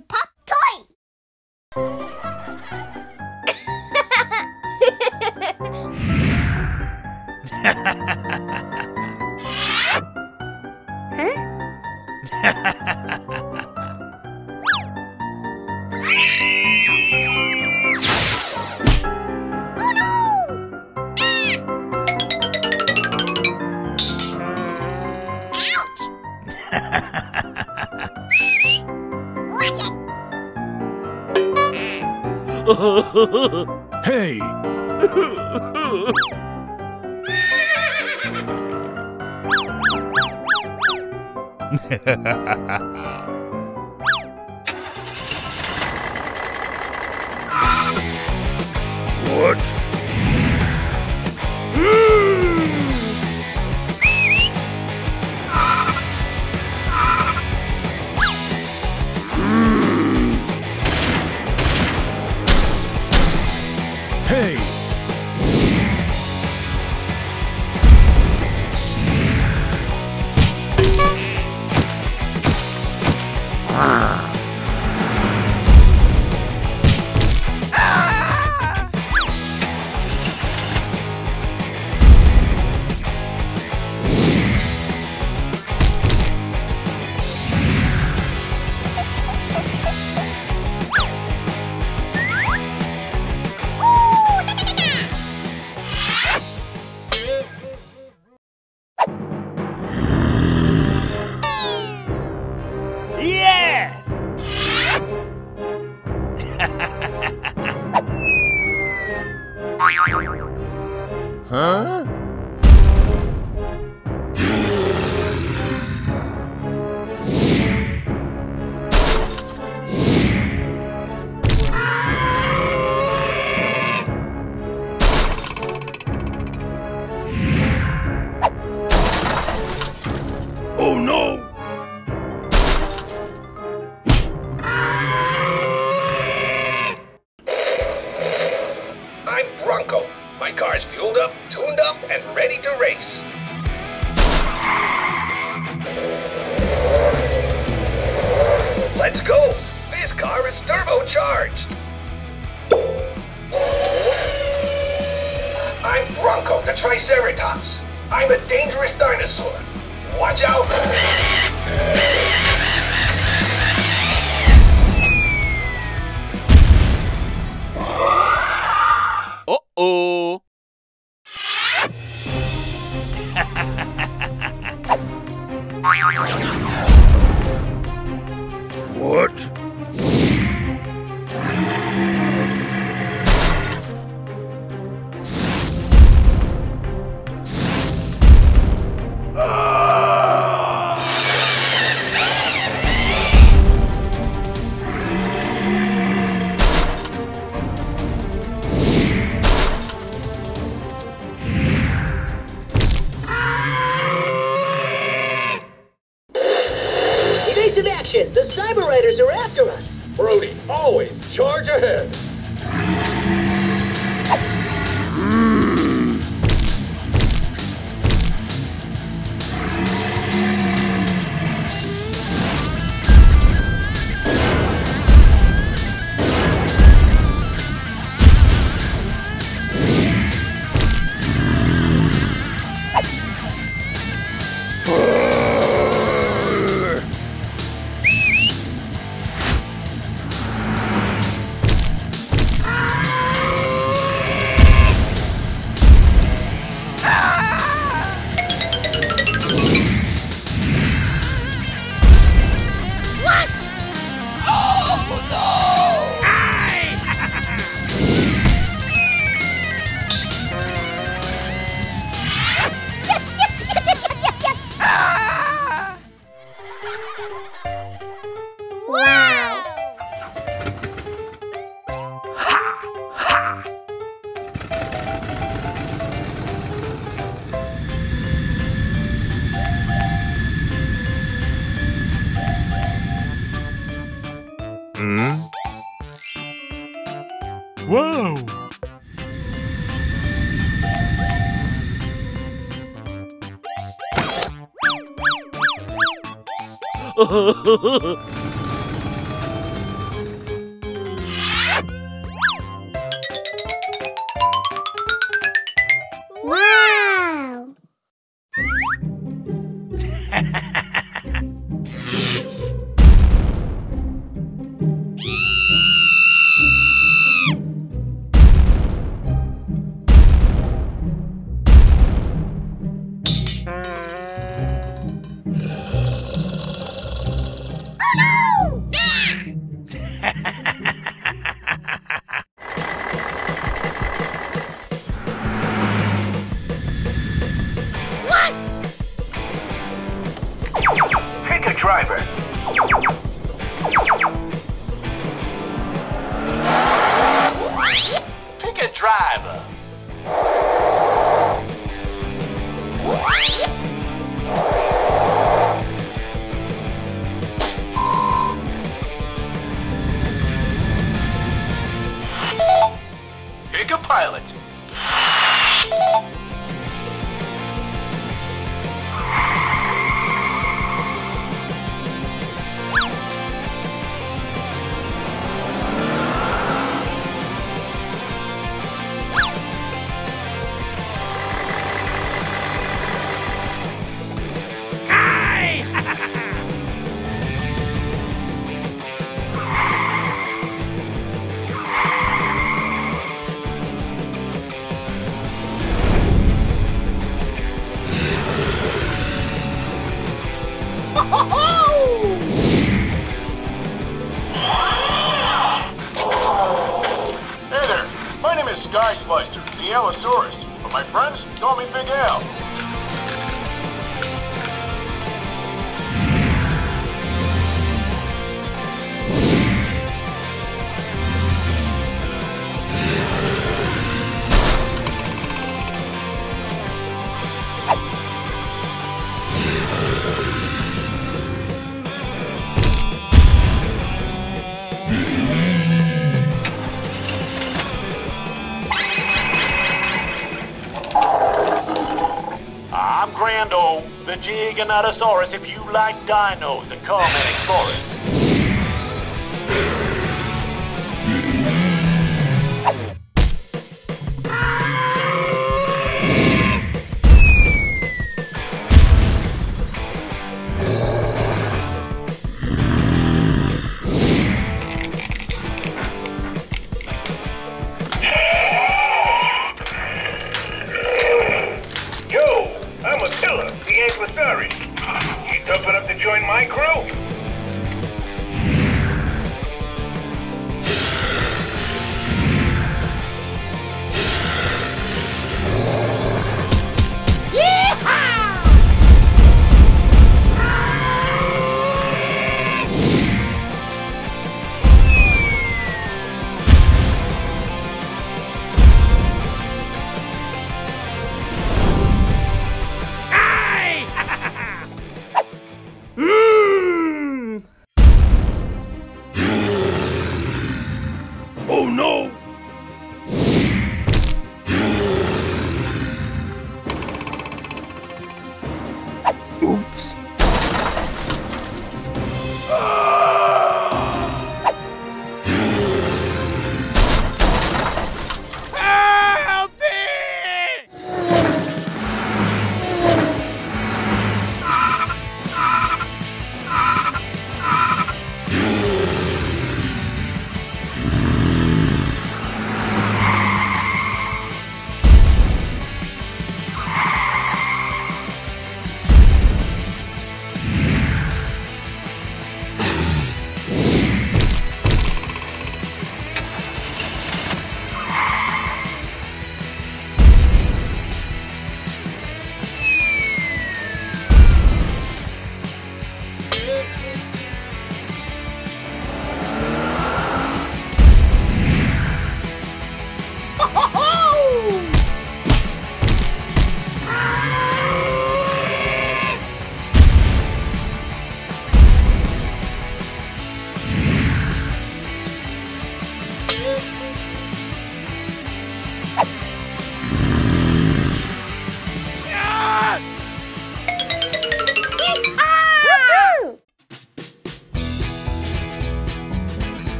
a pop toy. Hey! What? Huh? Oh no! My car's fueled up, tuned up, and ready to race. Let's go! This car is turbocharged! I'm Bronco the Triceratops. I'm a dangerous dinosaur. Watch out! Uh-oh! What? The Cyber Riders are after us! Brody, always charge ahead! Whoa! What? Pick a driver. Pick a driver. Pick a pilot. Giganotosaurus, if you like dinos, and come and explore us.